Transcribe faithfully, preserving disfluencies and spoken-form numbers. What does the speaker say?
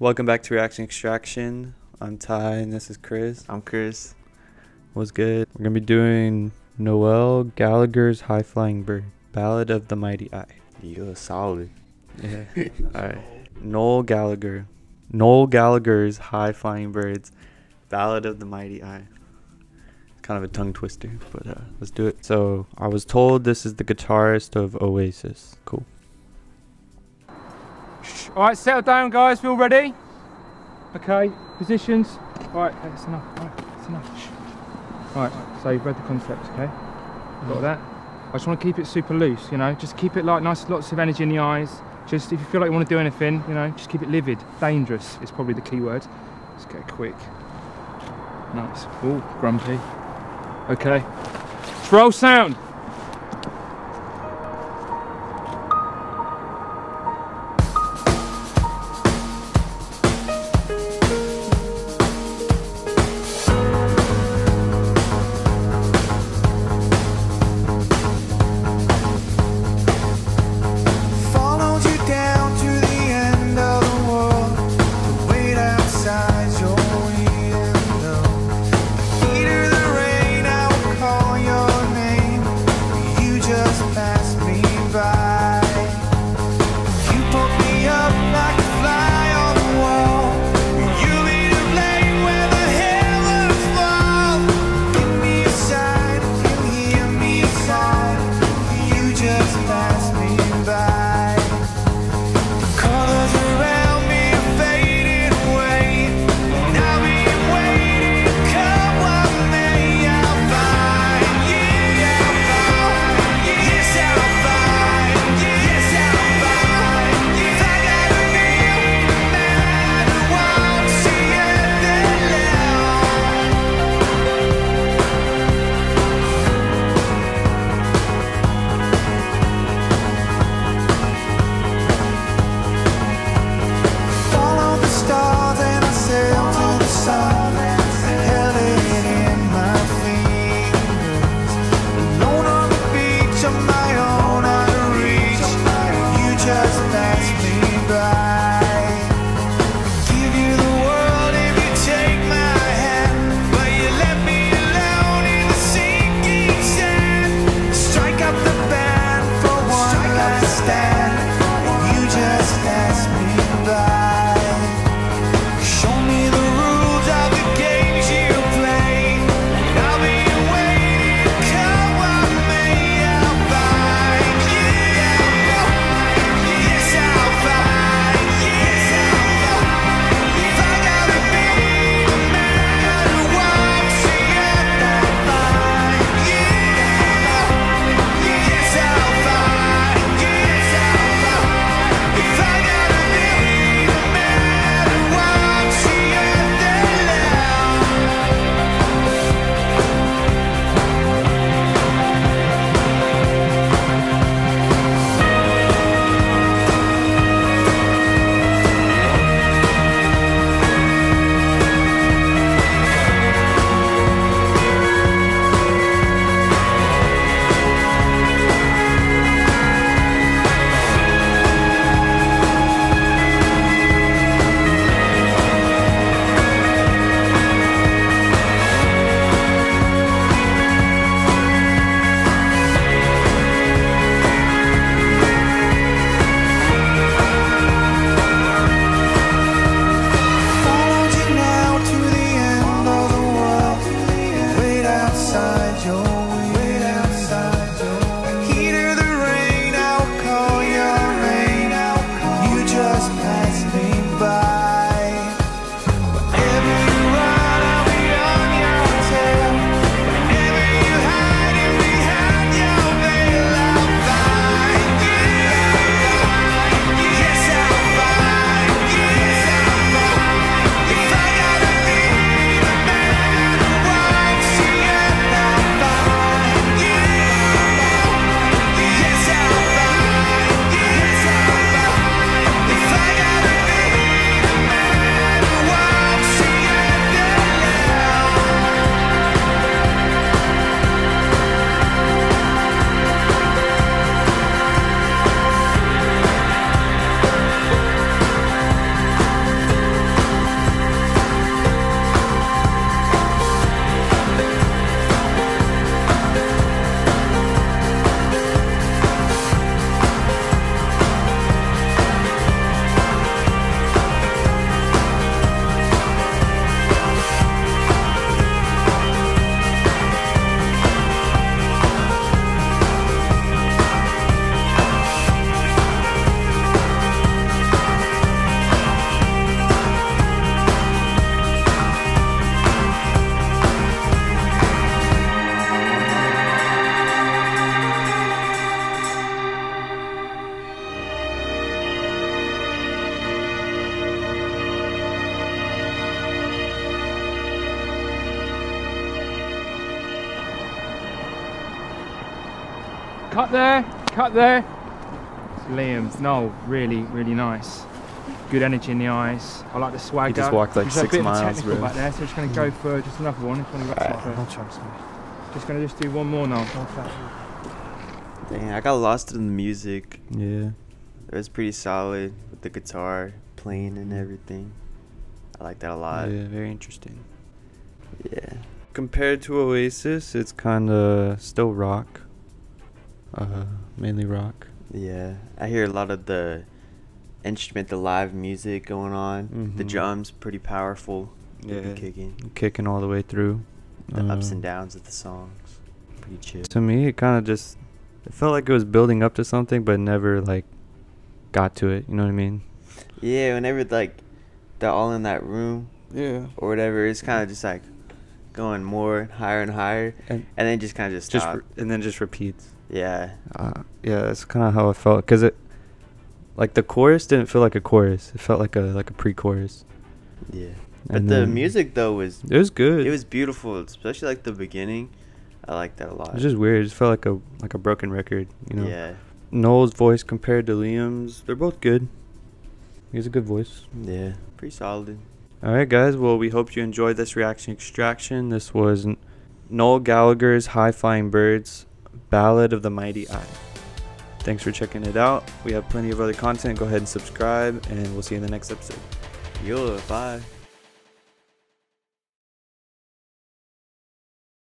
Welcome back to Reaction Extraction. I'm Ty and this is Chris. I'm Chris. What's good? We're going to be doing Noel Gallagher's High Flying Bird, Ballad of the Mighty I. You're solid. Yeah. All right. Noel Gallagher. Noel Gallagher's High Flying Birds, Ballad of the Mighty I. Kind of a tongue twister, but uh, let's do it. So I was told this is the guitarist of Oasis. Cool. All right, settle down, guys. Feel ready? Okay, positions. All right, that's enough. All right, that's enough. All right, so you've read the concept, okay? Mm-hmm. Got that? I just want to keep it super loose, you know? Just keep it like nice, lots of energy in the eyes. Just if you feel like you want to do anything, you know, just keep it livid. Dangerous is probably the key word. Let's go quick. Nice. Ooh, grumpy. Okay. Roll sound. Name Cut there, cut there. It's Liam's. Noel, really, really nice. Good energy in the eyes. I like the swagger. He just walked like He's six a bit miles. Really. Back there, so just going to go for just another one. If you right. I'll try just going to just do one more now. Dang, I got lost in the music. Yeah. It was pretty solid with the guitar playing and everything. I like that a lot. Yeah, very interesting. Yeah. Compared to Oasis, it's kind of still rock. Uh, mainly rock. Yeah, I hear a lot of the instrument, the live music going on. Mm-hmm. The drums pretty powerful. Yeah, kicking, kicking all the way through. The uh, ups and downs of the songs, pretty chill. To me, it kind of just, it felt like it was building up to something, but never like got to it. You know what I mean? Yeah, whenever like they're all in that room. Yeah. Or whatever, it's kind of just like going more higher and higher, and, and then just kind of just, just stop. And then just repeats. Yeah. Uh, yeah, that's kind of how it felt, cause it. Like the chorus didn't feel like a chorus. It felt like a like a pre-chorus. Yeah. And but the music though was it was good. It was beautiful, especially like the beginning. I liked that a lot. It was just weird. It just felt like a like a broken record, you know. Yeah. Noel's voice compared to Liam's, they're both good. He has a good voice. Yeah. Pretty solid. All right, guys. Well, we hope you enjoyed this Reaction Extraction. This was Noel Gallagher's High Flying Birds, Ballad of the Mighty I. Thanks for checking it out. We have plenty of other content. Go ahead and subscribe, and we'll see you in the next episode. Yo, bye.